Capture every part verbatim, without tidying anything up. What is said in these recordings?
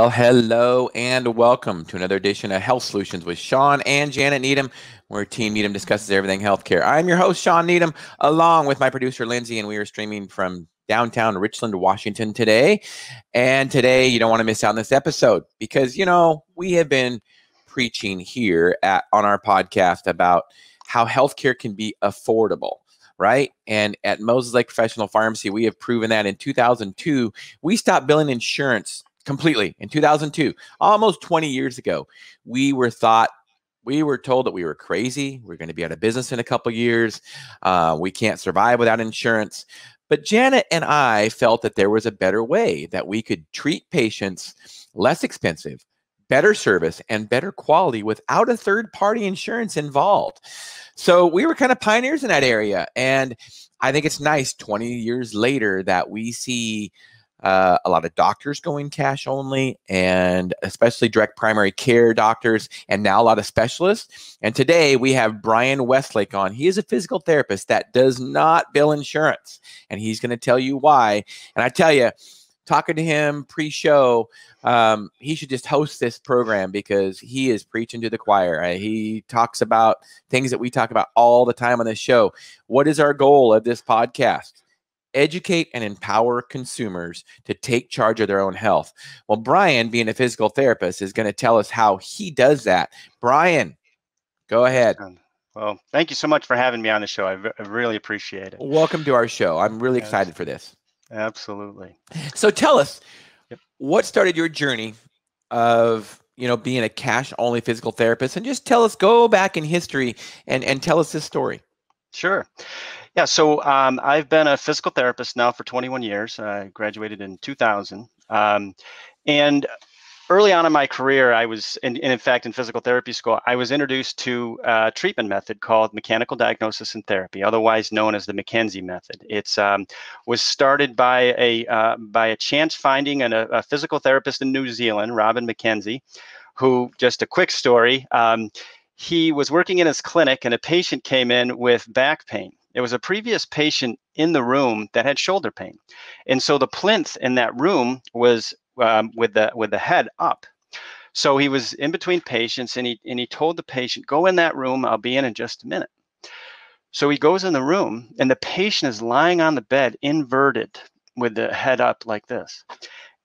Well, hello and welcome to another edition of Health Solutions with Sean and Janet Needham, where Team Needham discusses everything healthcare. I'm your host, Sean Needham, along with my producer, Lindsay, and we are streaming from downtown Richland, Washington today. And today, you don't want to miss out on this episode because, you know, we have been preaching here at, on our podcast about how healthcare can be affordable. Right? And at Moses Lake Professional Pharmacy, we have proven that in two thousand two, we stopped billing insurance completely. In two thousand two, almost twenty years ago, we were thought, we were told that we were crazy. We're going to be out of business in a couple of years. Uh, we can't survive without insurance. But Janet and I felt that there was a better way that we could treat patients less expensive, better service, and better quality without a third-party insurance involved. So we were kind of pioneers in that area. And I think it's nice twenty years later that we see uh, a lot of doctors going cash only, and especially direct primary care doctors, and now a lot of specialists. And today we have Brian Westlake on. He is a physical therapist that does not bill insurance, and he's going to tell you why. And I tell you, talking to him pre-show, um, he should just host this program because he is preaching to the choir. Right? He talks about things that we talk about all the time on this show. What is our goal of this podcast? Educate and empower consumers to take charge of their own health. Well, Brian, being a physical therapist, is going to tell us how he does that. Brian, go ahead. Well, thank you so much for having me on the show. I, I really appreciate it. Welcome to our show. I'm really yes. excited for this. Absolutely. So tell us, yep. what started your journey of, you know, being a cash-only physical therapist? And just tell us, go back in history and, and tell us this story. Sure. Yeah, so um, I've been a physical therapist now for twenty-one years. I graduated in two thousand. Um, and early on in my career, I was, in, in fact, in physical therapy school, I was introduced to a treatment method called mechanical diagnosis and therapy, otherwise known as the McKenzie method. It's um, was started by a uh, by a chance finding and a, a physical therapist in New Zealand, Robin McKenzie, who, just a quick story, um, he was working in his clinic and a patient came in with back pain. It was a previous patient in the room that had shoulder pain. And so the plinth in that room was Um, with the with the head up. So he was in between patients, and he and he told the patient, go in that room, I'll be in in just a minute. So he goes in the room, and the patient is lying on the bed inverted with the head up like this.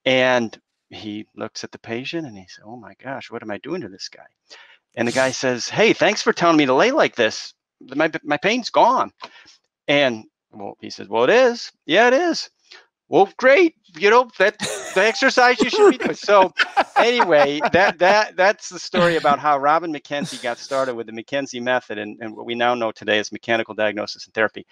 And he looks at the patient and he said, oh my gosh, what am I doing to this guy? And the guy says, hey, thanks for telling me to lay like this. My, my pain's gone. And well, he says, well, it is. Yeah, it is. Well, great, you know, that the exercise you should be doing. So anyway, that that that's the story about how Robin McKenzie got started with the McKenzie method and, and what we now know today as mechanical diagnosis and therapy.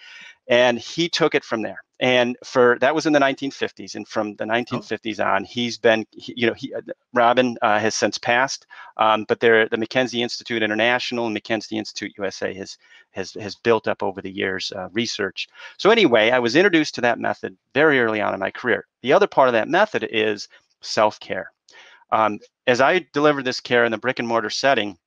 And he took it from there. And for that was in the nineteen fifties. And from the nineteen fifties on, he's been, he, you know, he, Robin uh, has since passed. Um, but there, the McKenzie Institute International and McKenzie Institute U S A has has has built up over the years uh, research. So anyway, I was introduced to that method very early on in my career. The other part of that method is self-care. Um, as I deliver this care in the brick and mortar setting,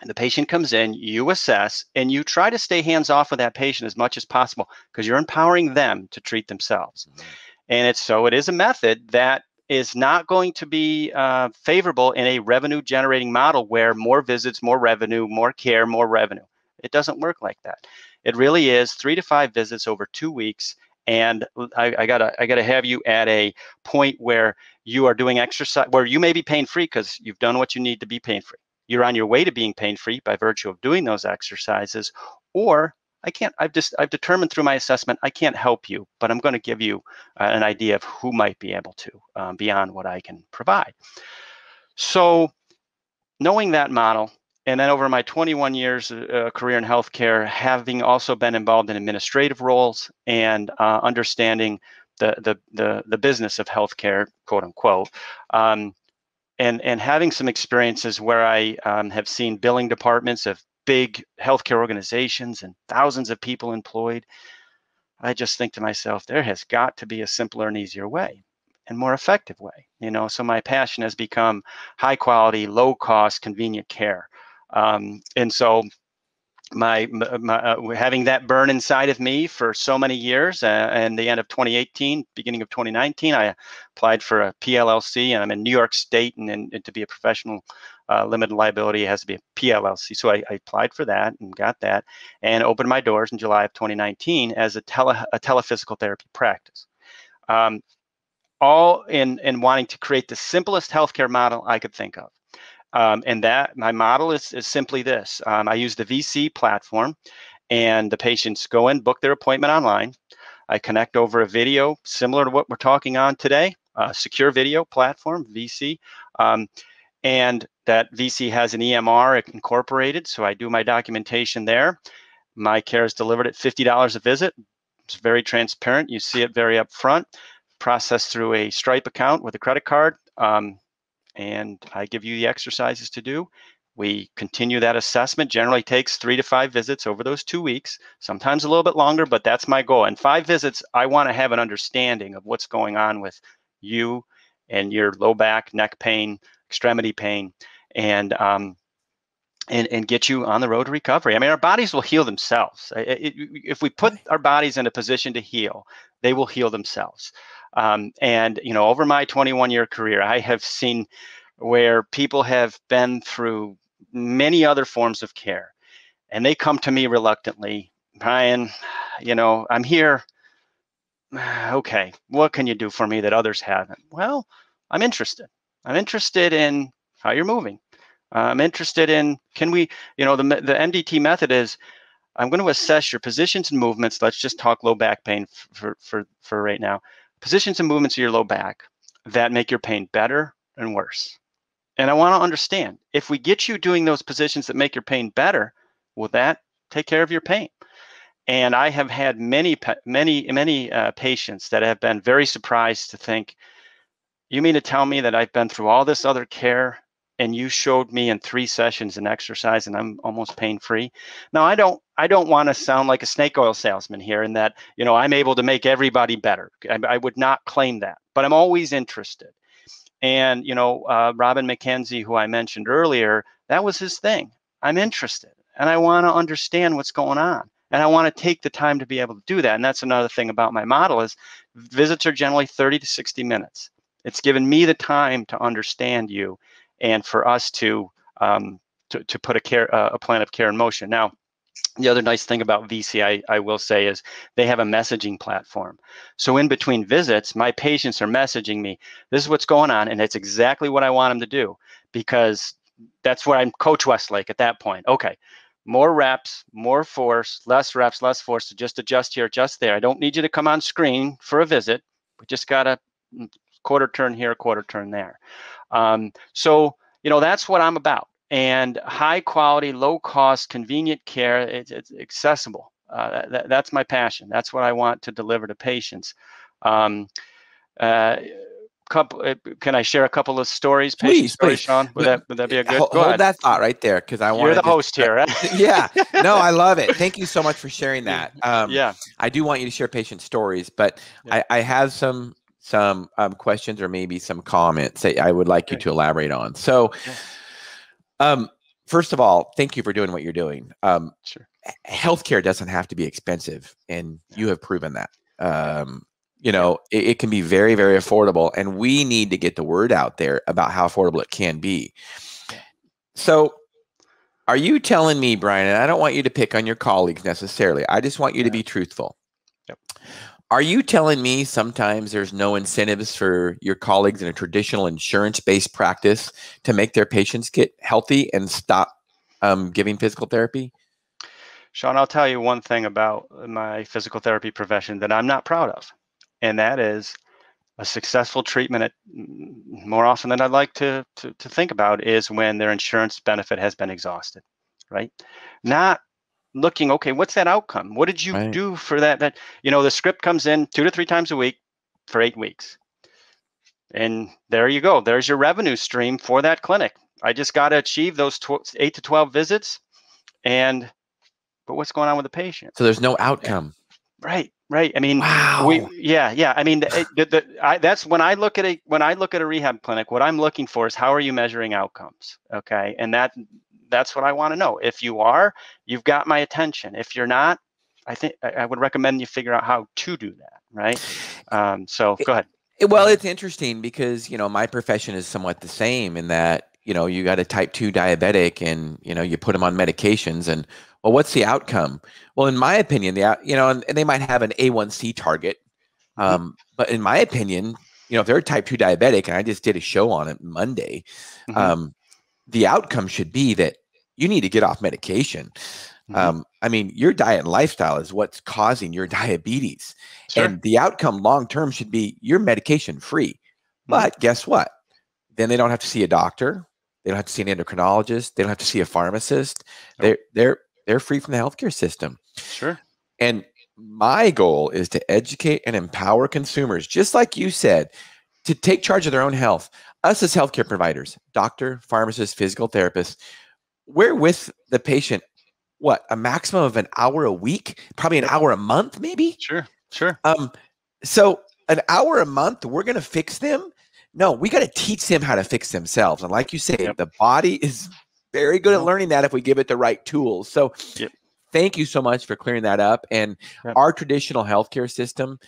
and the patient comes in, you assess, and you try to stay hands-off with that patient as much as possible because you're empowering them to treat themselves. Mm-hmm. And it's so it is a method that is not going to be uh, favorable in a revenue-generating model where more visits, more revenue, more care, more revenue. It doesn't work like that. It really is three to five visits over two weeks. And I, I gotta, I gotta have you at a point where you are doing exercise, where you may be pain-free because you've done what you need to be pain-free. You're on your way to being pain-free by virtue of doing those exercises, or I can't, I've just, I've determined through my assessment, I can't help you, but I'm going to give you uh, an idea of who might be able to um, beyond what I can provide. So knowing that model, and then over my twenty-one years uh, career in healthcare, having also been involved in administrative roles and uh, understanding the, the, the, the business of healthcare, quote unquote, um, And, and having some experiences where I um, have seen billing departments of big healthcare organizations and thousands of people employed, I just think to myself, there has got to be a simpler and easier way and more effective way. You know, so my passion has become high quality, low cost, convenient care. Um, and so my, my uh, having that burn inside of me for so many years. Uh, and the end of twenty eighteen, beginning of twenty nineteen, I applied for a P L L C, and I'm in New York State, and, and, and to be a professional uh, limited liability, it has to be a P L L C. So I, I applied for that and got that, and opened my doors in July of twenty nineteen as a tele a telephysical therapy practice. Um, all in, in wanting to create the simplest healthcare model I could think of. Um, and that my model is, is simply this. Um, I use the V C platform, and the patients go in, book their appointment online. I connect over a video similar to what we're talking on today, uh, secure video platform, V C. Um, and that V C has an E M R incorporated, so I do my documentation there. My care is delivered at fifty dollars a visit. It's very transparent. You see it very upfront. Processed through a Stripe account with a credit card. Um, and I give you the exercises to do. We continue that assessment. Generally takes three to five visits over those two weeks, sometimes a little bit longer, but that's my goal. And five visits, I want to have an understanding of what's going on with you and your low back, neck pain, extremity pain, and um, and, and get you on the road to recovery. I mean, our bodies will heal themselves. It, it, if we put our bodies in a position to heal, they will heal themselves. Um, and, you know, over my twenty-one year career, I have seen where people have been through many other forms of care, and they come to me reluctantly, Brian, you know, I'm here. Okay, what can you do for me that others haven't? Well, I'm interested. I'm interested in how you're moving. I'm interested in, can we, you know, the, the M D T method is, I'm going to assess your positions and movements. Let's just talk low back pain for, for, for right now. Positions and movements of your low back that make your pain better and worse. And I want to understand, if we get you doing those positions that make your pain better, will that take care of your pain? And I have had many, many, many uh, patients that have been very surprised to think, you mean to tell me that I've been through all this other care and you showed me in three sessions an exercise and I'm almost pain-free? Now, I don't I don't want to sound like a snake oil salesman here in that, you know, I'm able to make everybody better. I, I would not claim that, but I'm always interested. And, you know, uh, Robin McKenzie, who I mentioned earlier, that was his thing. I'm interested, and I want to understand what's going on, and I want to take the time to be able to do that. And that's another thing about my model is visits are generally thirty to sixty minutes. It's given me the time to understand you and for us to, um, to, to put a, care, uh, a plan of care in motion. Now, the other nice thing about V C, I, I will say, is they have a messaging platform. So in between visits, my patients are messaging me, this is what's going on, and that's exactly what I want them to do, because that's what I'm Coach Westlake at that point. Okay, more reps, more force, less reps, less force, so just adjust here, adjust there. I don't need you to come on screen for a visit. We just got a quarter turn here, a quarter turn there. Um, so, you know, that's what I'm about. And high quality, low cost, convenient care, it's, it's accessible. Uh, that, that's my passion. That's what I want to deliver to patients. Um, uh, couple, can I share a couple of stories? Please, stories, please. Sean, would that, would that be a good? Hold, go hold that thought right there, because I want. You're the to, host here, right? Yeah. No, I love it. Thank you so much for sharing that. Um, yeah. I do want you to share patient stories, but yeah. I, I have some some um, questions or maybe some comments that I would like okay. you to elaborate on. So. Yeah. Um, first of all, thank you for doing what you're doing. Um, sure. Healthcare doesn't have to be expensive, and yeah. you have proven that. Um, you know, it, it can be very, very affordable, and we need to get the word out there about how affordable it can be. Yeah. So are you telling me, Brian, and I don't want you to pick on your colleagues necessarily. I just want you yeah. to be truthful. Yep. Are you telling me sometimes there's no incentives for your colleagues in a traditional insurance-based practice to make their patients get healthy and stop um, giving physical therapy? Sean, I'll tell you one thing about my physical therapy profession that I'm not proud of, and that is a successful treatment at, more often than I'd like to, to, to think about is when their insurance benefit has been exhausted, right? Not looking, okay, what's that outcome? What did you right. do for that? That, you know, the script comes in two to three times a week for eight weeks. And there you go. There's your revenue stream for that clinic. I just got to achieve those eight to twelve visits. And, but what's going on with the patient? So there's no outcome. Right. Right. I mean, wow. we, yeah, yeah. I mean, the, the, the, I, that's when I look at a, when I look at a rehab clinic, what I'm looking for is how are you measuring outcomes? Okay. And that, that's what I want to know. If you are, you've got my attention. If you're not, I think I would recommend you figure out how to do that, right? Um, so go ahead. Well, it's interesting because, you know, my profession is somewhat the same in that, you know, you got a type two diabetic and, you know, you put them on medications and, well, what's the outcome? Well, in my opinion, the, you know, and, and they might have an A one C target. Um, but in my opinion, you know, if they're a type two diabetic and I just did a show on it Monday, mm-hmm. um, the outcome should be that you need to get off medication. Um, I mean, your diet and lifestyle is what's causing your diabetes. Sure. And the outcome long-term should be you're medication free. But mm-hmm. guess what? Then they don't have to see a doctor. They don't have to see an endocrinologist. They don't have to see a pharmacist. Nope. They're, they're, they're free from the healthcare system. Sure. And my goal is to educate and empower consumers, just like you said, to take charge of their own health. Us as healthcare providers, doctor, pharmacist, physical therapist, we're with the patient what, a maximum of an hour a week, probably an hour a month, maybe? Sure, sure. Um, so an hour a month, we're going to fix them? No, we got to teach them how to fix themselves. And like you say, yep. the body is very good yep. at learning that if we give it the right tools. So yep. thank you so much for clearing that up. And yep. our traditional healthcare system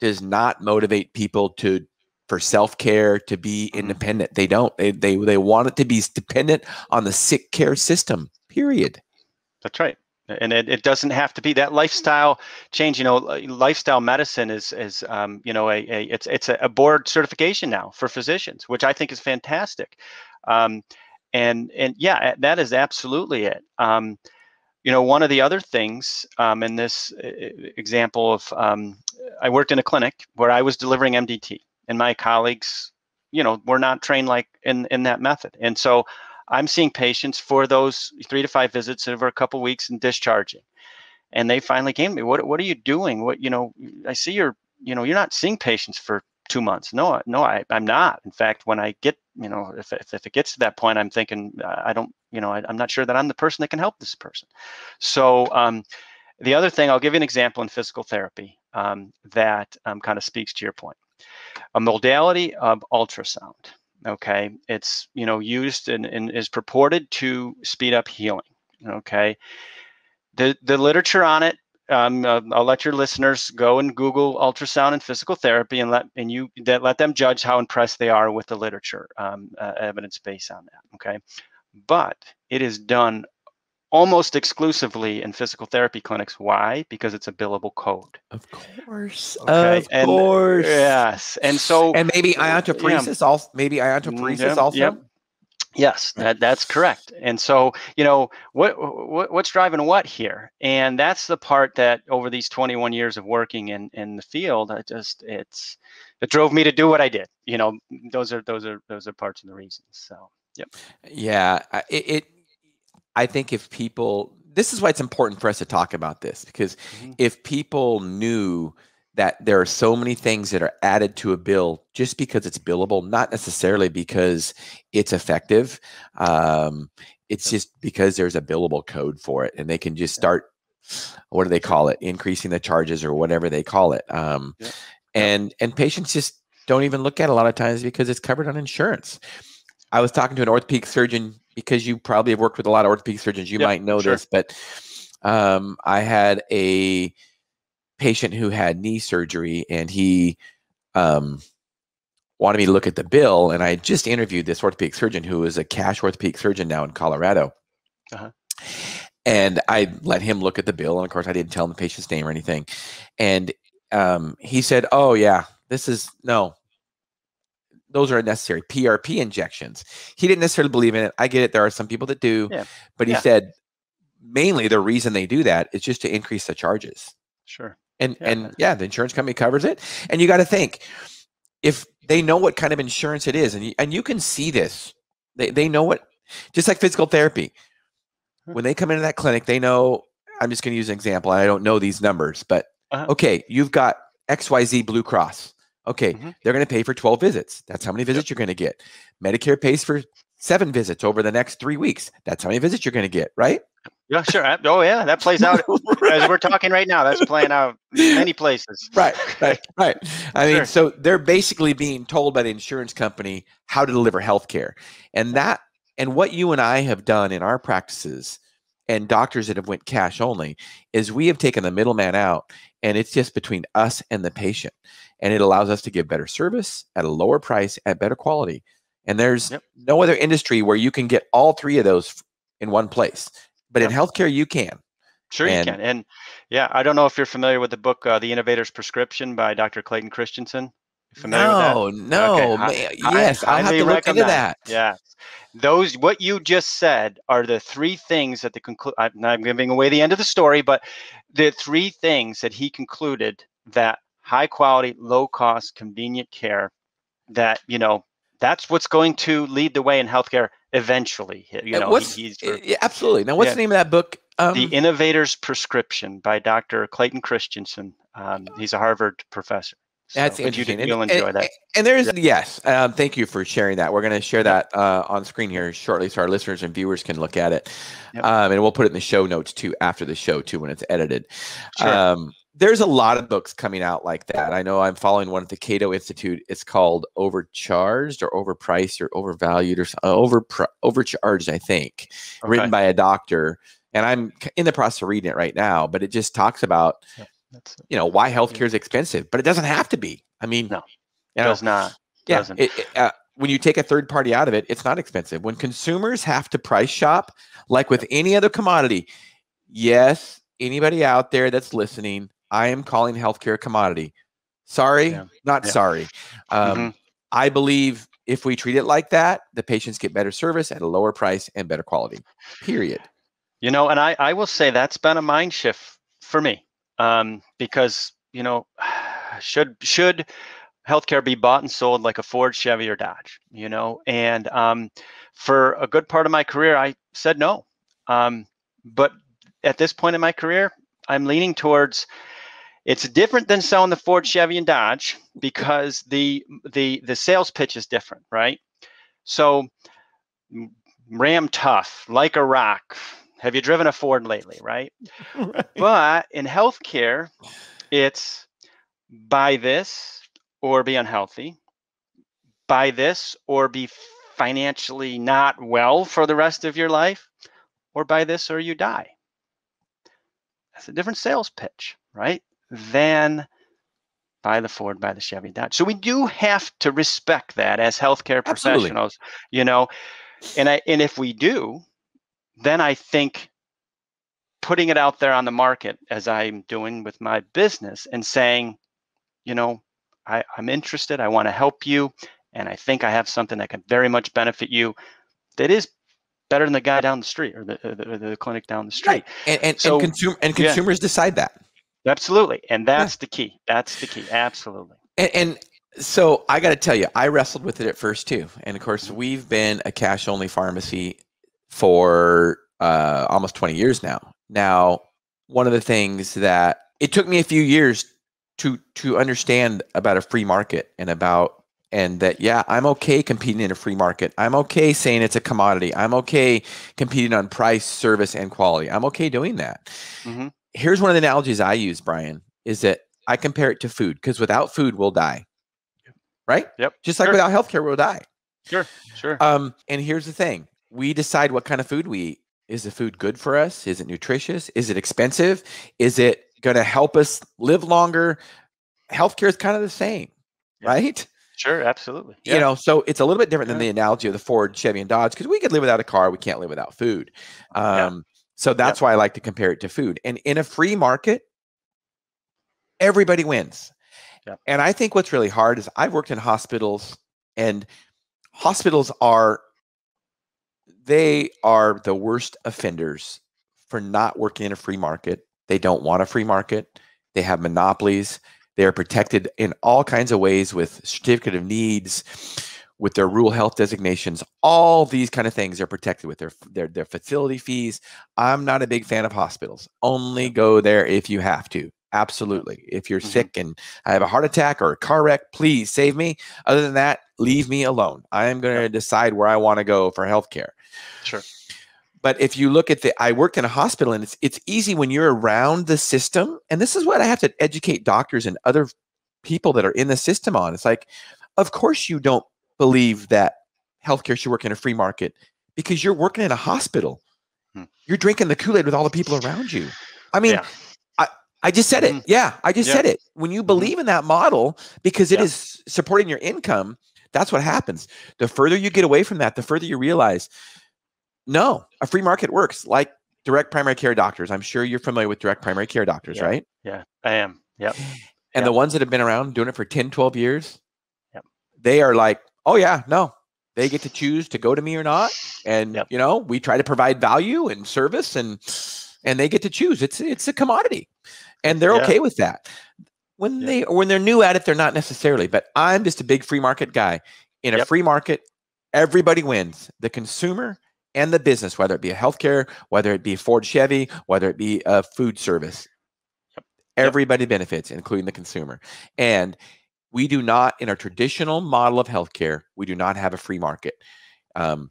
does not motivate people to for self-care, to be mm-hmm. independent. They don't. They, they, they want it to be dependent on the sick care system, period. That's right. And it, it doesn't have to be that lifestyle change. You know, lifestyle medicine is, is um, you know, a, a it's it's a board certification now for physicians, which I think is fantastic. Um, and, and yeah, that is absolutely it. Um, you know, one of the other things um, in this example of, um, I worked in a clinic where I was delivering M D T and my colleagues, you know, were not trained like in, in that method. And so I'm seeing patients for those three to five visits over a couple of weeks and discharging. And they finally came to me, what, what are you doing? What, you know, I see you're, you know, you're not seeing patients for two months. No, no, I, I'm not. In fact, when I get, you know, if, if, if it gets to that point, I'm thinking, I don't, you know, I, I'm not sure that I'm the person that can help this person. So um, the other thing, I'll give you an example in physical therapy um, that um, kind of speaks to your point. A modality of ultrasound. Okay, it's, you know, used and, and is purported to speed up healing. Okay, the the literature on it. Um, uh, I'll let your listeners go and Google ultrasound and physical therapy, and let and you that let them judge how impressed they are with the literature um, uh, evidence base on that. Okay, but it is done almost exclusively in physical therapy clinics. Why? Because it's a billable code. Of course. Okay. Of and, course. Yes. And so. And maybe iontophoresis yeah. also. Maybe iontophoresis yeah, also. Yeah. Yes, that, that's correct. And so, you know, what, what what's driving what here? And that's the part that over these twenty-one years of working in in the field, I just it's it drove me to do what I did. You know, those are those are those are parts of the reasons. So. Yep. Yeah. It. it I think if people, this is why it's important for us to talk about this, because mm-hmm. if people knew that there are so many things that are added to a bill just because it's billable, not necessarily because it's effective, um, it's just because there's a billable code for it and they can just start, what do they call it, increasing the charges or whatever they call it. Um, yeah. and, and patients just don't even look at it a lot of times because it's covered on insurance. I was talking to an orthopedic surgeon, because you probably have worked with a lot of orthopedic surgeons, you yep, might know sure. this, but um, I had a patient who had knee surgery and he um, wanted me to look at the bill. And I just interviewed this orthopedic surgeon who is a cash orthopedic surgeon now in Colorado. Uh-huh. And I let him look at the bill. And of course I didn't tell him the patient's name or anything. And um, he said, oh yeah, this is no, those are unnecessary P R P injections. He didn't necessarily believe in it. I get it. There are some people that do, yeah. but he yeah. said mainly the reason they do that is just to increase the charges. Sure. And, yeah. and yeah, the insurance company covers it. And you got to think if they know what kind of insurance it is, and you, and you can see this, they, they know what, just like physical therapy, when they come into that clinic, they know, I'm just going to use an example. I don't know these numbers, but uh-huh. okay, you've got X Y Z Blue Cross. Okay, mm-hmm. they're going to pay for twelve visits. That's how many visits yep. you're going to get. Medicare pays for seven visits over the next three weeks. That's how many visits you're going to get, right? Yeah, sure. Oh, yeah, that plays out right. as we're talking right now. That's playing out in many places. Right, right, right. I sure. mean, so they're basically being told by the insurance company how to deliver health care. And that And what you and I have done in our practices, and doctors that have went cash only, is we have taken the middleman out, and it's just between us and the patient. And it allows us to give better service at a lower price at better quality. And there's yep. no other industry where you can get all three of those in one place. But yep. in healthcare, you can. Sure, and, you can. And yeah, I don't know if you're familiar with the book, uh, The Innovator's Prescription by Doctor Clayton Christensen. Familiar no, with that? No, no. Okay. Yes, I, I'll I have to look into that. Yeah. Those, what you just said are the three things that the conclude, I'm giving away the end of the story, but the three things that he concluded that high quality, low cost, convenient care, that, you know, that's what's going to lead the way in healthcare eventually. You know, what's, he, he's, yeah, absolutely. Now, what's yeah. the name of that book? Um, The Innovator's Prescription by Doctor Clayton Christensen. Um, he's a Harvard professor. So that's interesting. You'll enjoy and, that. And there's, yes, um, thank you for sharing that. We're going to share that uh, on screen here shortly so our listeners and viewers can look at it. Yep. Um, and we'll put it in the show notes too after the show too when it's edited. Sure. Um, there's a lot of books coming out like that. I know I'm following one at the Cato Institute. It's called Overcharged or Overpriced or Overvalued or uh, over, Overcharged, I think, okay. written by a doctor. And I'm in the process of reading it right now, but it just talks about yep. That's, you know, why healthcare is expensive, but it doesn't have to be. I mean, no, it does not. It yeah, doesn't. It, it, uh, when you take a third party out of it, it's not expensive. When consumers have to price shop, like with any other commodity, yes, anybody out there that's listening, I am calling healthcare a commodity. Sorry, yeah. not yeah. sorry. Um, mm-hmm. I believe if we treat it like that, the patients get better service at a lower price and better quality, period. You know, and I, I will say that's been a mind shift for me. Um, because, you know, should, should healthcare be bought and sold like a Ford, Chevy, or Dodge, you know? And, um, for a good part of my career, I said no. Um, but at this point in my career, I'm leaning towards, it's different than selling the Ford, Chevy, and Dodge because the, the, the sales pitch is different, right? So Ram tough, like a rock. Have you driven a Ford lately, right? right? But in healthcare, it's buy this or be unhealthy, buy this or be financially not well for the rest of your life, or buy this or you die. That's a different sales pitch, right? Than buy the Ford, buy the Chevy, Dodge. So we do have to respect that as healthcare Absolutely. Professionals, you know, and I, and if we do, then I think putting it out there on the market as I'm doing with my business and saying, you know, I, I'm interested, I want to help you, and I think I have something that can very much benefit you that is better than the guy down the street or the, the, the clinic down the street. Right. And, and, so, and, consum and consumers yeah. decide that. Absolutely. And that's yeah. the key. That's the key. Absolutely. And, and so I got to tell you, I wrestled with it at first too. And of course, we've been a cash-only pharmacy for uh, almost twenty years now. Now, one of the things that it took me a few years to to understand about a free market and about and that, yeah, I'm okay competing in a free market. I'm okay saying it's a commodity. I'm okay competing on price, service, and quality. I'm okay doing that. Mm-hmm. Here's one of the analogies I use, Brian, is that I compare it to food, because without food, we'll die, right? Yep. Just like sure. without healthcare, we'll die. Sure, sure. Um, and here's the thing. We decide what kind of food we eat. Is the food good for us? Is it nutritious? Is it expensive? Is it going to help us live longer? Healthcare is kind of the same, yeah. right? Sure, absolutely. You yeah. know, so it's a little bit different yeah. than the analogy of the Ford, Chevy, and Dodge, because we could live without a car. We can't live without food. Um, yeah. So that's yeah. why I like to compare it to food. And in a free market, everybody wins. Yeah. And I think what's really hard is I've worked in hospitals, and hospitals are They are the worst offenders for not working in a free market. They don't want a free market. They have monopolies. They are protected in all kinds of ways with certificate of needs, with their rural health designations. All these kind of things are protected with their, their, their facility fees. I'm not a big fan of hospitals. Only go there if you have to. Absolutely. If you're mm-hmm. sick and I have a heart attack or a car wreck, please save me. Other than that, leave me alone. I am going to yeah. decide where I want to go for healthcare. Sure. But if you look at the, I worked in a hospital, and it's, it's easy when you're around the system. And this is what I have to educate doctors and other people that are in the system on. It's like, of course you don't believe that healthcare should work in a free market, because you're working in a hospital. Hmm. You're drinking the Kool-Aid with all the people around you. I mean, yeah. I, I just said it. Mm-hmm. Yeah, I just yeah. said it. When you believe in that model, because it yeah. is supporting your income, that's what happens. The further you get away from that, the further you realize, no, a free market works. Like direct primary care doctors. I'm sure you're familiar with direct primary care doctors, yeah. right? Yeah, I am. Yep. And yep. the ones that have been around doing it for ten, twelve years, yep. they are like, oh yeah, no. They get to choose to go to me or not. And yep. you know, we try to provide value and service, and and they get to choose. It's it's a commodity. And they're yeah. okay with that. When yeah. they or when they're new at it, they're not necessarily, but I'm just a big free market guy. In yep. a free market, everybody wins. The consumer and the business, whether it be a healthcare, whether it be Ford Chevy, whether it be a food service. Yep. Everybody yep. benefits, including the consumer. And we do not, in our traditional model of healthcare, we do not have a free market. Um,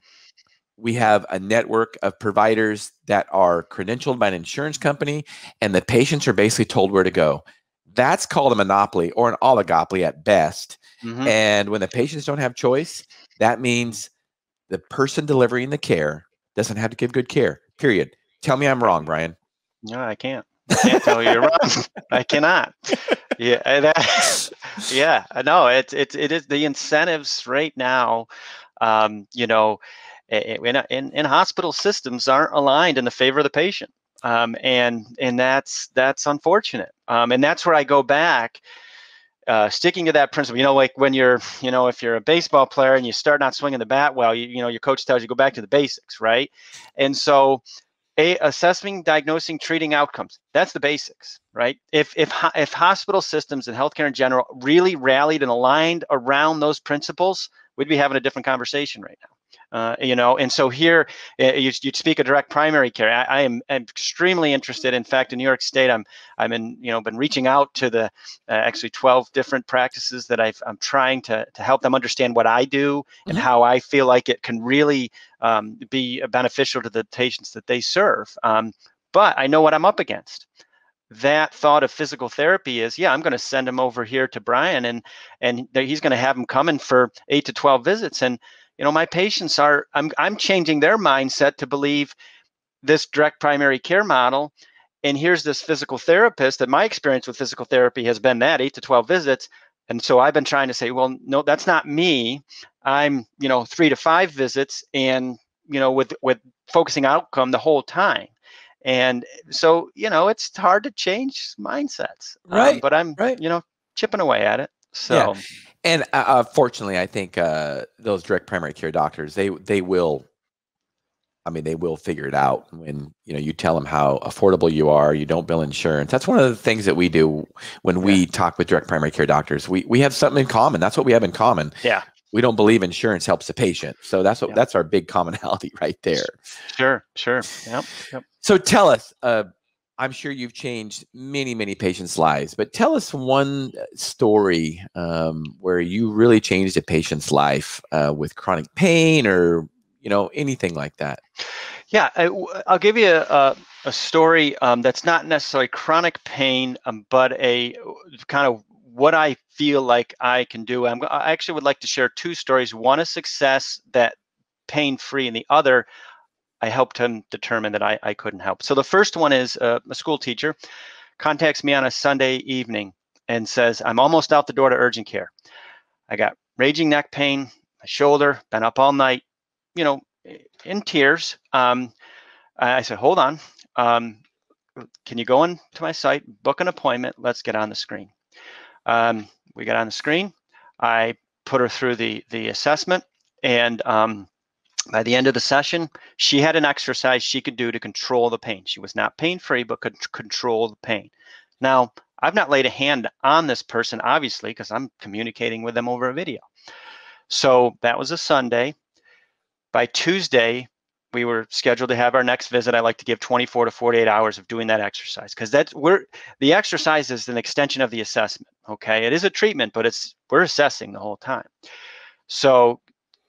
we have a network of providers that are credentialed by an insurance company, and the patients are basically told where to go. That's called a monopoly or an oligopoly at best. Mm-hmm. And when the patients don't have choice, that means the person delivering the care doesn't have to give good care, period. Tell me I'm wrong, Brian. No, I can't. I can't tell you you're wrong. I cannot. Yeah, that, yeah, no, it's it's it is the incentives right now. Um, you know, in, in in hospital systems aren't aligned in the favor of the patient, um, and and that's that's unfortunate. Um, and that's where I go back, uh, sticking to that principle. You know, like when you're, you know, if you're a baseball player and you start not swinging the bat well, you you know, your coach tells you go back to the basics, right? And so. A, assessing, diagnosing, treating outcomes. That's the basics, right? If, if, if hospital systems and healthcare in general really rallied and aligned around those principles, we'd be having a different conversation right now. Uh, you know, and so here uh, you you speak of direct primary care. I, I am I'm extremely interested. In fact, in New York State, I'm I'm in you know been reaching out to the uh, actually twelve different practices that I've, I'm trying to to help them understand what I do mm-hmm. and how I feel like it can really um, be beneficial to the patients that they serve. Um, but I know what I'm up against. That thought of physical therapy is, yeah, I'm going to send him over here to Brian, and and he's going to have him coming for eight to twelve visits and. You know, my patients are, I'm, I'm changing their mindset to believe this direct primary care model. And here's this physical therapist that my experience with physical therapy has been that eight to twelve visits. And so I've been trying to say, well, no, that's not me. I'm, you know, three to five visits and, you know, with, with focusing outcome the whole time. And so, you know, it's hard to change mindsets, right? Um, but I'm, right. you know, chipping away at it. So, yeah. and uh, fortunately, I think uh, those direct primary care doctors, they they will, I mean, they will figure it out when, you know, you tell them how affordable you are, you don't bill insurance. That's one of the things that we do when we yeah. talk with direct primary care doctors. We we have something in common. That's what we have in common. Yeah. We don't believe insurance helps the patient. So that's what, yeah. that's our big commonality right there. Sure, sure. Yep. Yep. So tell us, uh, I'm sure you've changed many, many patients' lives, but tell us one story um, where you really changed a patient's life uh, with chronic pain or, you know, anything like that. Yeah, I, I'll give you a, a story um, that's not necessarily chronic pain, um, but a kind of what I feel like I can do. I'm, I actually would like to share two stories, one a success that pain-free and the other I helped him determine that I, I couldn't help. So the first one is uh, a school teacher contacts me on a Sunday evening and says, I'm almost out the door to urgent care. I got raging neck pain, my shoulder, been up all night, you know, in tears. Um, I said, hold on. Um, can you go into my site, book an appointment? Let's get on the screen. Um, we got on the screen. I put her through the, the assessment and, um, by the end of the session, she had an exercise she could do to control the pain. She was not pain-free, but could control the pain. Now, I've not laid a hand on this person, obviously, because I'm communicating with them over a video. So that was a Sunday. By Tuesday, we were scheduled to have our next visit. I like to give twenty-four to forty-eight hours of doing that exercise because that's we're the exercise is an extension of the assessment. Okay, it is a treatment, but it's we're assessing the whole time. So.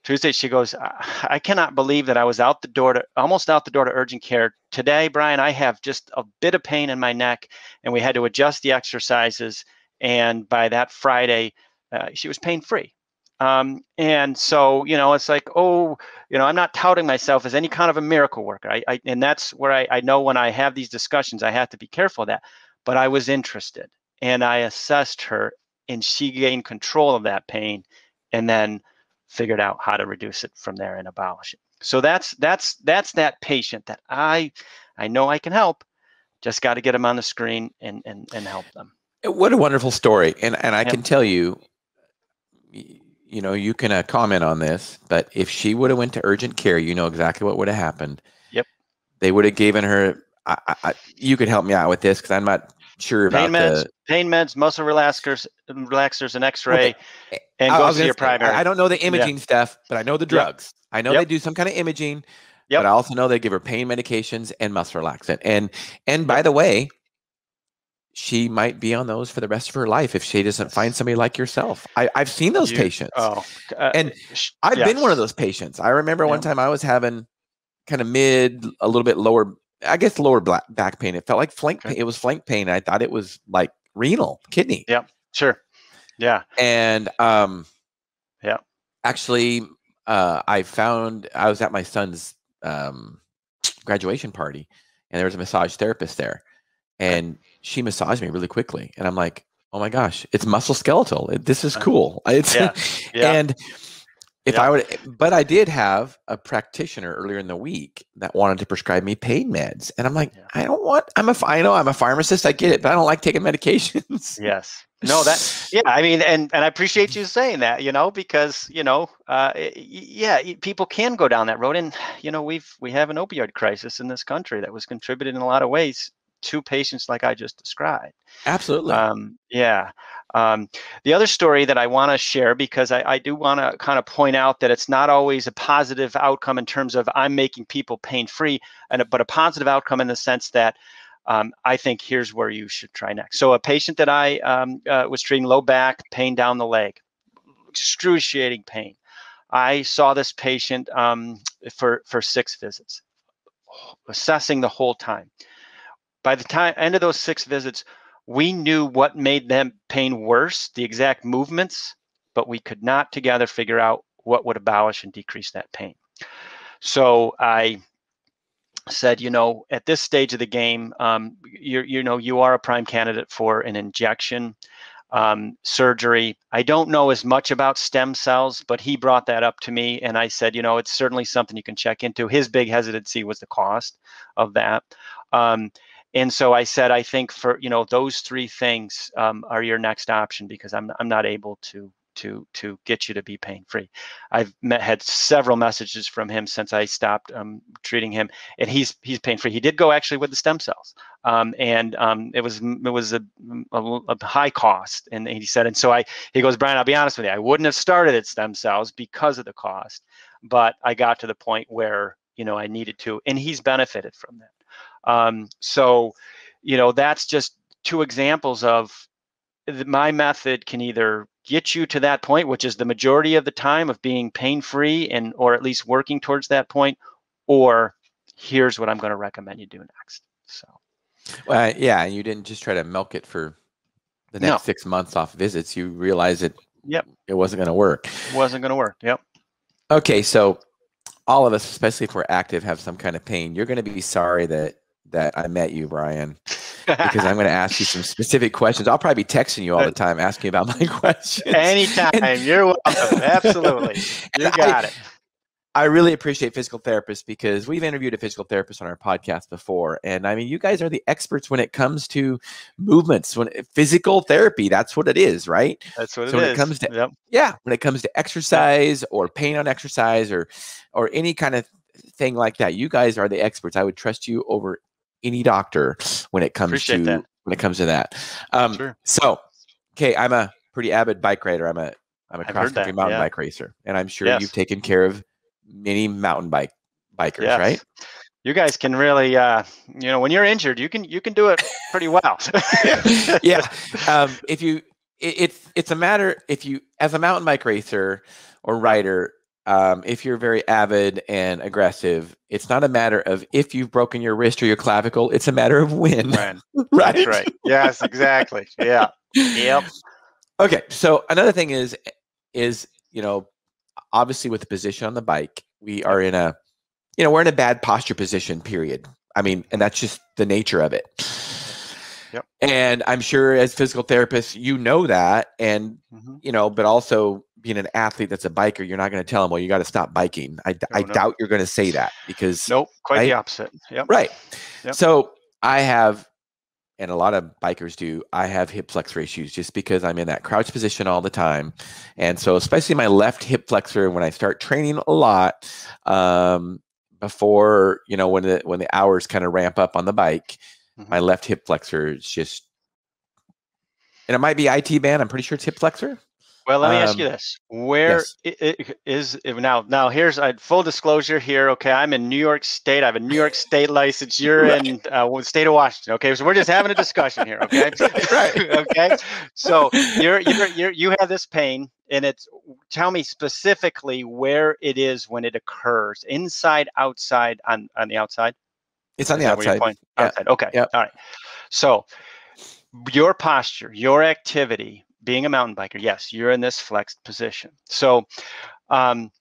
Tuesday, she goes, I cannot believe that I was out the door to almost out the door to urgent care today, Brian. I have just a bit of pain in my neck, and we had to adjust the exercises. And by that Friday, uh, she was pain free. Um, and so, you know, it's like, oh, you know, I'm not touting myself as any kind of a miracle worker. I, I and that's where I, I know when I have these discussions, I have to be careful of that. But I was interested and I assessed her and she gained control of that pain and then figured out how to reduce it from there and abolish it. So that's that's that's that patient that I I know I can help. Just got to get them on the screen and and and help them. What a wonderful story. And and I yeah. can tell you, you know, you can uh, comment on this, but if she would have went to urgent care, you know exactly what would have happened. Yep. They would have given her, I, I, you could help me out with this because I'm not sure about pain meds, the... pain meds, muscle relaxers, relaxers and x-ray, okay. and I, go I to your say, primary. I don't know the imaging yeah. stuff, but I know the drugs. Yep. I know yep. they do some kind of imaging, yep. but I also know they give her pain medications and muscle relaxant. And, and yep. by the way, she might be on those for the rest of her life if she doesn't find somebody like yourself. I, I've seen those you, patients. Oh, uh, and I've yes. been one of those patients. I remember yeah. one time I was having kind of mid, a little bit lower, I guess lower back pain. It felt like flank okay. pain. It was flank pain. I thought it was like renal, kidney. Yeah, sure. Yeah. And um, yeah. actually, uh, I found, I was at my son's um, graduation party and there was a massage therapist there. And she massaged me really quickly. And I'm like, oh my gosh, it's musculoskeletal. This is cool. It's yeah, yeah, and if yeah. I would, but I did have a practitioner earlier in the week that wanted to prescribe me pain meds. And I'm like, yeah. I don't want, I'm a, I know I'm a pharmacist. I get it, but I don't like taking medications. Yes. No, that, yeah. I mean, and, and I appreciate you saying that, you know, because, you know, uh, yeah, people can go down that road. And, you know, we've, we have an opioid crisis in this country that was contributed in a lot of ways two patients like I just described. Absolutely. Um, yeah. Um, the other story that I want to share, because I, I do want to kind of point out that it's not always a positive outcome in terms of I'm making people pain-free, and a, but a positive outcome in the sense that um, I think here's where you should try next. So a patient that I um, uh, was treating low back, pain down the leg, excruciating pain. I saw this patient um, for, for six visits, assessing the whole time. By the time end of those six visits, we knew what made them pain worse, the exact movements, but we could not together figure out what would abolish and decrease that pain. So I said, you know, at this stage of the game, um, you're, you know, you are a prime candidate for an injection um, surgery. I don't know as much about stem cells, but he brought that up to me. And I said, you know, it's certainly something you can check into. His big hesitancy was the cost of that. Um, And so I said, I think for, you know, those three things um, are your next option because I'm I'm not able to to to get you to be pain free. I've met, had several messages from him since I stopped um, treating him, and he's he's pain free. He did go actually with the stem cells, um, and um, it was it was a, a, a high cost. And he said, and so I he goes, Brian, I'll be honest with you, I wouldn't have started at stem cells because of the cost, but I got to the point where you know I needed to, and he's benefited from that. Um, so, you know, that's just two examples of the, my method can either get you to that point, which is the majority of the time of being pain-free and, or at least working towards that point, or here's what I'm going to recommend you do next. So, well, yeah. And you didn't just try to milk it for the next no. six months off visits. You realize it, yep. it wasn't going to work. It wasn't going to work. Yep. Okay. So all of us, especially if we're active, have some kind of pain. You're going to be sorry that that I met you, Brian, because I'm going to ask you some specific questions. I'll probably be texting you all the time asking about my questions. Anytime. And, you're welcome. Absolutely. You got I, it. I really appreciate physical therapists because we've interviewed a physical therapist on our podcast before. And I mean, you guys are the experts when it comes to movements, when physical therapy, that's what it is, right? That's what so it when is. It comes to, yep. Yeah. When it comes to exercise or pain on exercise or, or any kind of thing like that, you guys are the experts. I would trust you over any doctor when it comes Appreciate to that. when it comes to that. Um, sure. So, okay, I'm a pretty avid bike rider. I'm a I'm a cross country mountain yeah. bike racer, and I'm sure yes. you've taken care of many mountain bike bikers, yes. right? You guys can really, uh, you know, when you're injured, you can you can do it pretty well. yeah. Um, if you, it, it's it's a matter if you as a mountain bike racer or rider. Um, if you're very avid and aggressive, it's not a matter of if you've broken your wrist or your clavicle. It's a matter of when. Right. right? That's right. Yes, exactly. Yeah. Yep. Okay. So another thing is, is you know, obviously with the position on the bike, we are in a, you know, we're in a bad posture position, period. I mean, and that's just the nature of it. Yep. And I'm sure as physical therapists, you know that. And, mm-hmm. you know, but also being an athlete that's a biker, you're not going to tell them, well, you got to stop biking. I, no, I no. doubt you're going to say that because. Nope, quite I, the opposite. Yep. Right. Yep. So I have, and a lot of bikers do, I have hip flexor issues just because I'm in that crouch position all the time. And so especially my left hip flexor, when I start training a lot, um, before, you know, when the, when the hours kind of ramp up on the bike, mm-hmm. my left hip flexor is just, and it might be I T band. I'm pretty sure it's hip flexor. Well, let me um, ask you this. Where yes. it is it now? Now, here's a full disclosure here. Okay, I'm in New York State. I have a New York State license. You're right. in uh, the state of Washington. Okay, so we're just having a discussion here. Okay, right, right. Okay. So you're, you're you're you have this pain, and it's tell me specifically where it is when it occurs. Inside, outside, on on the outside. It's on is the outside. Yeah. Outside. Okay. Yep. All right. So your posture, your activity. Being a mountain biker, yes, you're in this flexed position. So um,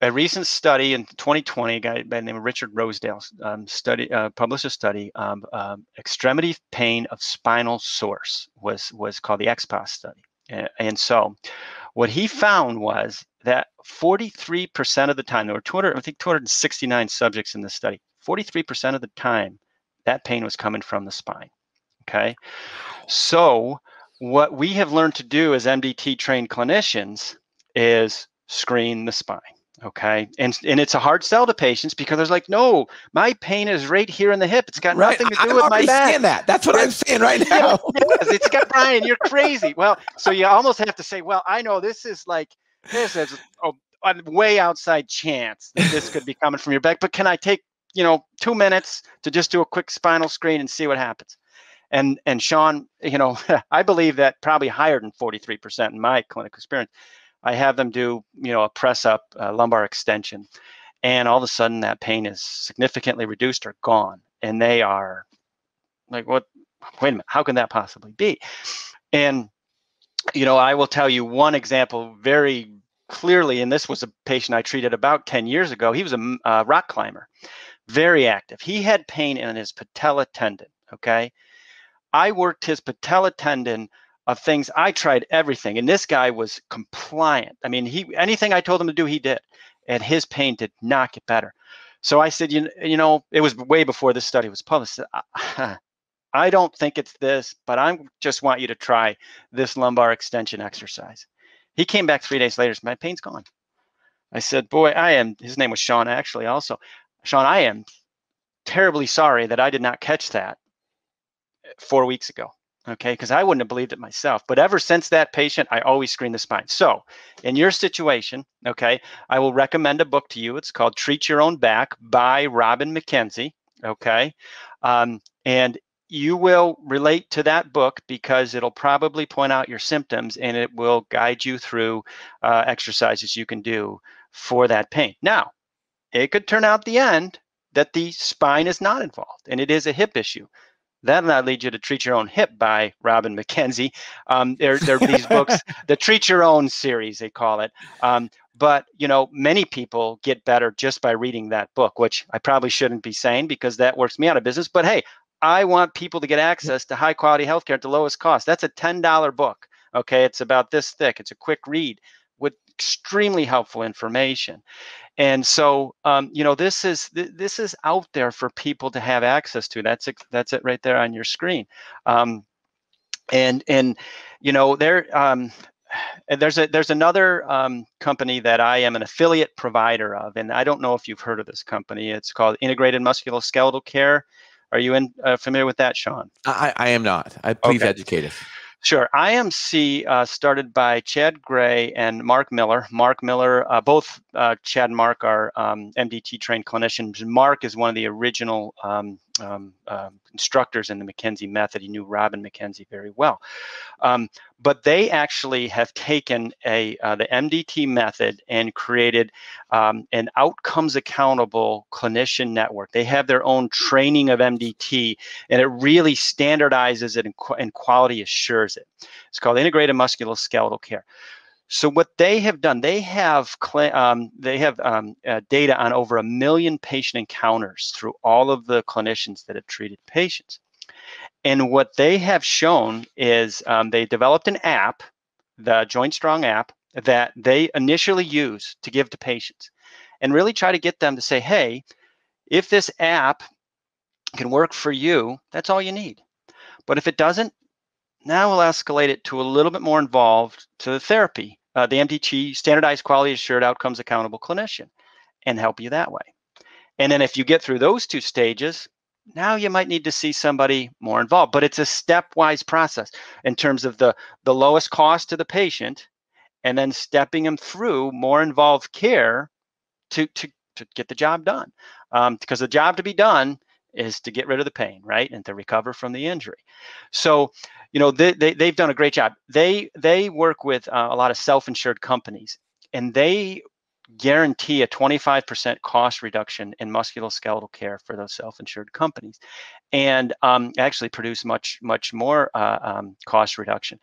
a recent study in twenty twenty, a guy named Richard Rosedale um, study, uh, published a study, um, um, extremity pain of spinal source was, was called the X P O S study. And, and so what he found was that forty-three percent of the time, there were two hundred, I think two hundred sixty-nine subjects in this study, forty-three percent of the time, that pain was coming from the spine, okay? So what we have learned to do as M D T trained clinicians is screen the spine, okay? And and it's a hard sell to patients because there's like, no, my pain is right here in the hip. It's got right. nothing to do I'm with my back. That. That's what I'm saying right now. Yes, it's got, Brian, you're crazy. Well, so you almost have to say, well, I know this is like, this is a, a way outside chance that this could be coming from your back, but can I take, you know, two minutes to just do a quick spinal screen and see what happens? And and Sean, you know, I believe that probably higher than forty-three percent in my clinical experience, I have them do, you know, a press up uh, lumbar extension, and all of a sudden that pain is significantly reduced or gone, and they are like, what? Wait a minute, how can that possibly be? And you know, I will tell you one example very clearly, and this was a patient I treated about ten years ago. He was a uh, rock climber, very active. He had pain in his patella tendon. Okay. I worked his patella tendon of things. I tried everything. And this guy was compliant. I mean, he anything I told him to do, he did. And his pain did not get better. So I said, you, you know, it was way before this study was published. I, I don't think it's this, but I just want you to try this lumbar extension exercise. He came back three days later. My pain's gone. I said, boy, I am. His name was Sean, actually, also. Sean, I am terribly sorry that I did not catch that four weeks ago, okay, because I wouldn't have believed it myself. But ever since that patient, I always screen the spine. So in your situation, okay, I will recommend a book to you. It's called Treat Your Own Back by Robin McKenzie, okay? Um, and you will relate to that book because it'll probably point out your symptoms and it will guide you through uh, exercises you can do for that pain. Now, it could turn out at the end that the spine is not involved and it is a hip issue. That'll not lead you to Treat Your Own Hip by Robin McKenzie. Um, there, there are these books, the Treat Your Own series, they call it. Um, but, you know, many people get better just by reading that book, which I probably shouldn't be saying because that works me out of business. But, hey, I want people to get access to high-quality healthcare at the lowest cost. That's a ten dollar book, okay? It's about this thick. It's a quick read with extremely helpful information. And so, um, you know, this is th this is out there for people to have access to. That's it, that's it right there on your screen. Um, and and you know, there um, there's a there's another um, company that I am an affiliate provider of, and I don't know if you've heard of this company. It's called Integrated Musculoskeletal Care. Are you in, uh, familiar with that, Sean? I, I am not. I please okay. educate us. Sure. I M C uh, started by Chad Gray and Mark Miller. Mark Miller, uh, both uh, Chad and Mark are um, M D T trained clinicians. Mark is one of the original um, um, uh, instructors in the McKenzie method. He knew Robin McKenzie very well. Um, but they actually have taken a uh, the M D T method and created um, an outcomes accountable clinician network. They have their own training of M D T, and it really standardizes it and, qu and quality assures it. It's called Integrated Musculoskeletal Care. So what they have done, they have um, they have um, uh, data on over a million patient encounters through all of the clinicians that have treated patients. And what they have shown is um, they developed an app, the Joint Strong app, that they initially use to give to patients and really try to get them to say, hey, if this app can work for you, that's all you need. But if it doesn't, now we'll escalate it to a little bit more involved to the therapy, uh, the M D T, standardized quality assured outcomes accountable clinician, and help you that way. And then if you get through those two stages, now you might need to see somebody more involved. But it's a stepwise process in terms of the, the lowest cost to the patient and then stepping them through more involved care to, to, to get the job done. Um, because the job to be done is to get rid of the pain, right, and to recover from the injury. So, you know, they, they, they've done a great job. They they work with uh, a lot of self-insured companies, and they guarantee a twenty-five percent cost reduction in musculoskeletal care for those self-insured companies, and um, actually produce much, much more uh, um, cost reduction.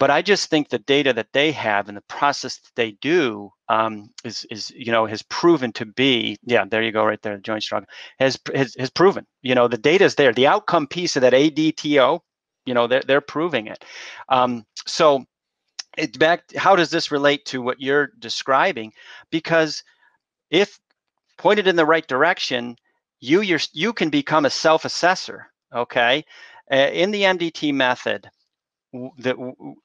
But I just think the data that they have and the process that they do um, is, is, you know, has proven to be, yeah, there you go right there, the Joint Strong, has, has, has proven, you know, the data is there. The outcome piece of that A D T O, you know, they're, they're proving it. Um, so it back, how does this relate to what you're describing? Because if pointed in the right direction, you, you're, you can become a self-assessor, okay? Uh, in the M D T method, The,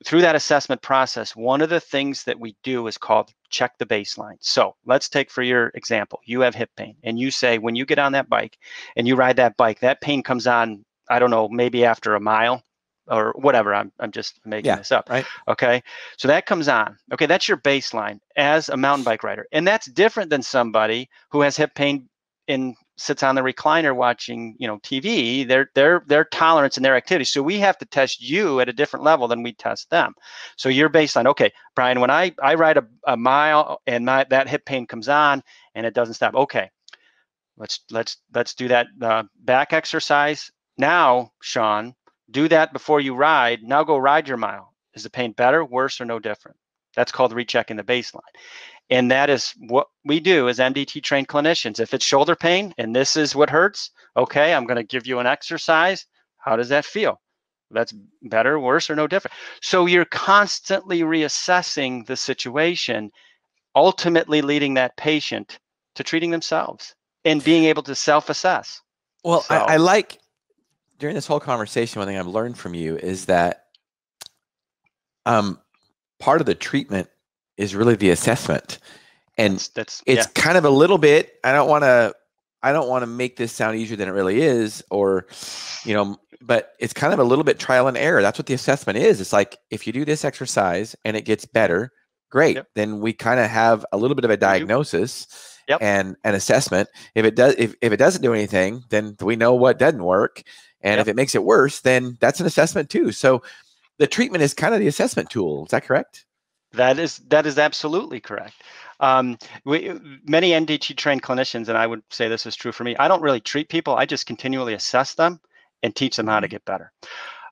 through that assessment process, one of the things that we do is called check the baseline. So let's take for your example, you have hip pain and you say, when you get on that bike and you ride that bike, that pain comes on, I don't know, maybe after a mile or whatever. I'm, I'm just making yeah, this up. Right. Okay. So that comes on. Okay. That's your baseline as a mountain bike rider. And that's different than somebody who has hip pain in sits on the recliner watching, you know, T V, their their their tolerance and their activity. So we have to test you at a different level than we test them. So your baseline, okay, Brian, when I, I ride a, a mile and my, that hip pain comes on and it doesn't stop. Okay, let's let's let's do that uh, back exercise. Now, Sean, do that before you ride. Now go ride your mile. Is the pain better, worse, or no different? That's called rechecking the baseline. And that is what we do as M D T trained clinicians. If it's shoulder pain and this is what hurts, okay, I'm going to give you an exercise. How does that feel? That's better, worse, or no different. So you're constantly reassessing the situation, ultimately leading that patient to treating themselves and being able to self-assess. Well, so. I, I like, during this whole conversation, one thing I've learned from you is that um, part of the treatment is really the assessment, and that's, that's, it's yeah. kind of a little bit. I don't want to. I don't want to make this sound easier than it really is, or, you know, but it's kind of a little bit trial and error. That's what the assessment is. It's like, if you do this exercise and it gets better, great. Yep. Then we kind of have a little bit of a diagnosis yep. and an assessment. If it does, if if it doesn't do anything, then we know what doesn't work, and yep. if it makes it worse, then that's an assessment too. So, the treatment is kind of the assessment tool. Is that correct? That is that is absolutely correct. Um, we, many M D T trained clinicians, and I would say this is true for me, I don't really treat people. I just continually assess them and teach them how to get better.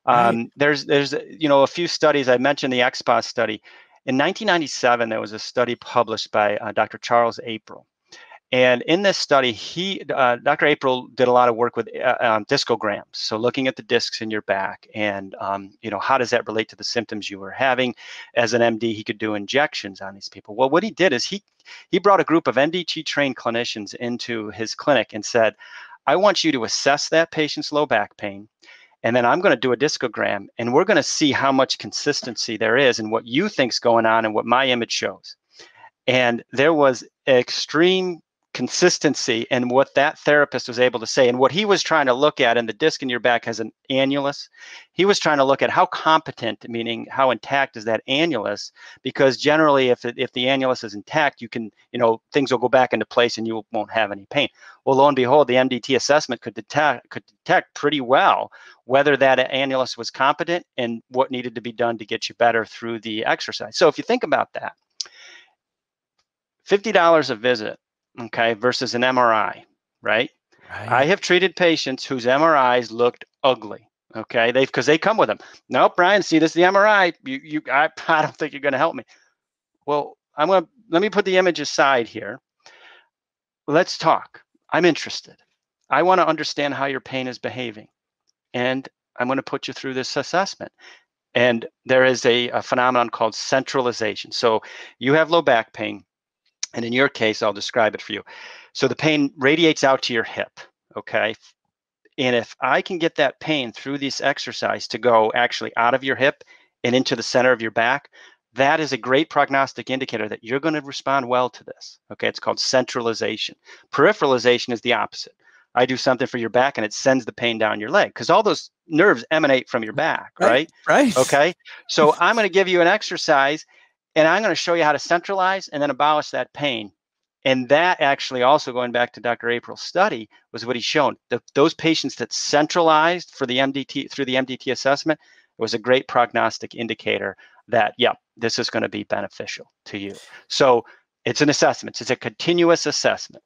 Um, right. There's there's you know a few studies. I mentioned the X P O S study. In nineteen ninety-seven, there was a study published by uh, Doctor Charles Aprill, and in this study, he uh, Doctor Aprill did a lot of work with uh, um, discograms, so looking at the discs in your back, and um, you know, how does that relate to the symptoms you were having? As an M D, he could do injections on these people. Well, what he did is he he brought a group of M D T trained clinicians into his clinic and said, "I want you to assess that patient's low back pain, and then I'm going to do a discogram, and we're going to see how much consistency there is in what you think's going on and what my image shows." And there was extreme consistency and what that therapist was able to say. And what he was trying to look at, and the disc in your back has an annulus, he was trying to look at how competent, meaning how intact is that annulus, because generally if, it, if the annulus is intact, you can, you know, things will go back into place and you won't have any pain. Well, lo and behold, the M D T assessment could detect, could detect pretty well whether that annulus was competent and what needed to be done to get you better through the exercise. So if you think about that, fifty dollars a visit, okay, versus an M R I, right? right? I have treated patients whose M R Is looked ugly, okay? They've, because they come with them. No, nope, Brian, see, this is the M R I. You, you, I, I don't think you're going to help me. Well, I'm going to, let me put the image aside here. Let's talk. I'm interested. I want to understand how your pain is behaving. And I'm going to put you through this assessment. And there is a, a phenomenon called centralization. So you have low back pain. And in your case, I'll describe it for you. So the pain radiates out to your hip, okay? And if I can get that pain through this exercise to go actually out of your hip and into the center of your back, that is a great prognostic indicator that you're going to respond well to this. Okay, it's called centralization. Peripheralization is the opposite. I do something for your back and it sends the pain down your leg because all those nerves emanate from your back, right? Right. Right. Okay, so I'm going to give you an exercise and I'm going to show you how to centralize and then abolish that pain. And that actually also, going back to Doctor Aprill's study, was what he's shown. The, those patients that centralized for the M D T through the M D T assessment, it was a great prognostic indicator that, yep, this is going to be beneficial to you. So it's an assessment. It's a continuous assessment.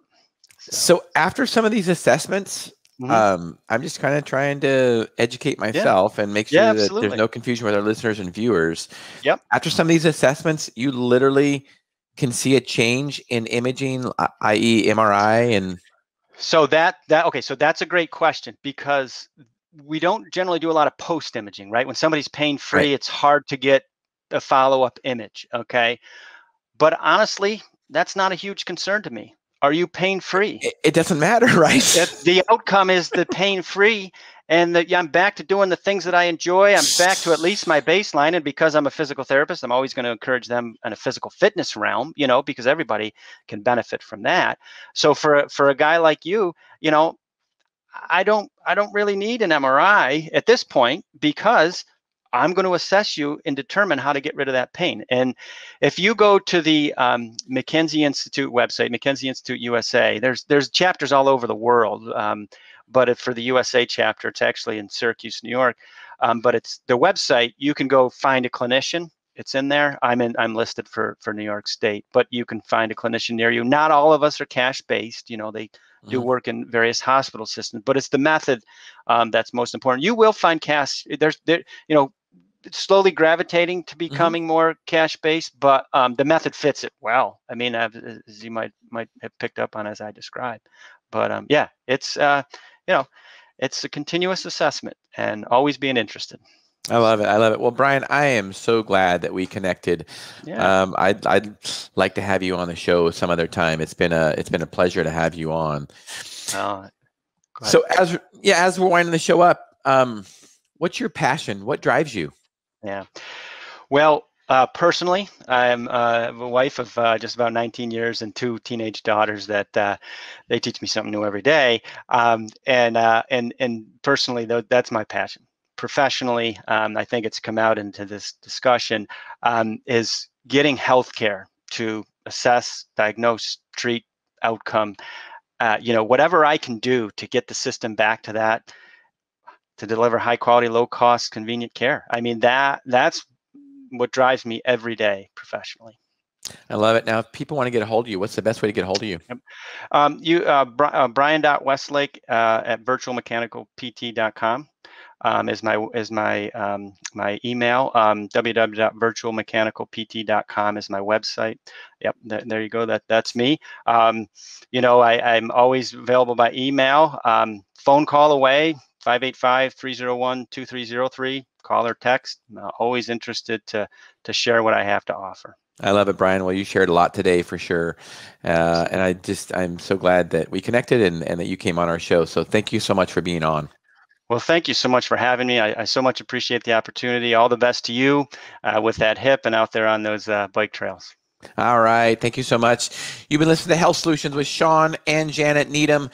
So, so after some of these assessments, mm-hmm. um, I'm just kind of trying to educate myself yeah. and make sure yeah, that absolutely. There's no confusion with our listeners and viewers. Yep. After some of these assessments, you literally can see a change in imaging, that is M R I, and so that that okay, so that's a great question because we don't generally do a lot of post imaging, right? When somebody's pain free, right. It's hard to get a follow up image, okay? But honestly, that's not a huge concern to me. Are you pain free? It, it doesn't matter, right? The outcome is the pain free, and that yeah, I'm back to doing the things that I enjoy. I'm back to at least my baseline. And because I'm a physical therapist, I'm always going to encourage them in a physical fitness realm, you know, because everybody can benefit from that. So for, for a guy like you, you know, I don't, I don't really need an M R I at this point because I'm going to assess you and determine how to get rid of that pain. And if you go to the um, McKenzie Institute website, McKenzie Institute U S A, there's, there's chapters all over the world. Um, but if for the U S A chapter, it's actually in Syracuse, New York. Um, but it's their website. You can go find a clinician. It's in there. I'm in, I'm listed for, for New York State, but you can find a clinician near you. Not all of us are cash based. You know, they mm-hmm. do work in various hospital systems, but it's the method um, that's most important. You will find cash. There's, there, you know, slowly gravitating to becoming mm-hmm. more cash-based, but um, the method fits it well. I mean, I've, as you might might have picked up on as I described. But um, yeah, it's uh, you know, it's a continuous assessment and always being interested. I love it. I love it. Well, Brian, I am so glad that we connected. Yeah. Um, I'd I'd like to have you on the show some other time. It's been a it's been a pleasure to have you on. Uh, so as yeah, as we're winding the show up, um, what's your passion? What drives you? Yeah. Well, uh, personally, I'm uh, a wife of uh, just about nineteen years and two teenage daughters that uh, they teach me something new every day. Um, and, uh, and, and personally, though, that's my passion. Professionally, um, I think it's come out into this discussion, um, is getting healthcare to assess, diagnose, treat, outcome, uh, you know, whatever I can do to get the system back to that, to deliver high quality, low cost, convenient care. I mean, that that's what drives me every day professionally. I love it. Now, if people want to get a hold of you, what's the best way to get a hold of you? Um, you uh, uh, Brian dot Westlake uh, at virtual mechanical p t dot com um, is my is my um, my email. Um, w w w dot virtual mechanical p t dot com is my website. Yep, th there you go. That that's me. Um, you know, I, I'm always available by email, um, phone call away. five eight five, three oh one, two three oh three, call or text. I'm always interested to, to share what I have to offer. I love it, Brian. Well, you shared a lot today for sure. Uh, and I just, I'm so glad that we connected and, and that you came on our show. So thank you so much for being on. Well, thank you so much for having me. I, I so much appreciate the opportunity. All the best to you uh, with that hip and out there on those uh, bike trails. All right. Thank you so much. You've been listening to Health Solutions with Sean and Janet Needham.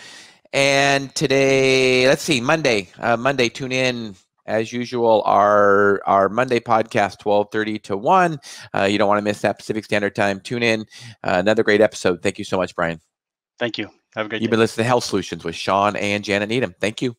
And today, let's see, Monday, uh, Monday, tune in as usual, our, our Monday podcast, twelve thirty to one. Uh, you don't want to miss that Pacific Standard Time. Tune in. Uh, another great episode. Thank you so much, Brian. Thank you. Have a great day. You've been listening to Health Solutions with Sean and Janet Needham. Thank you.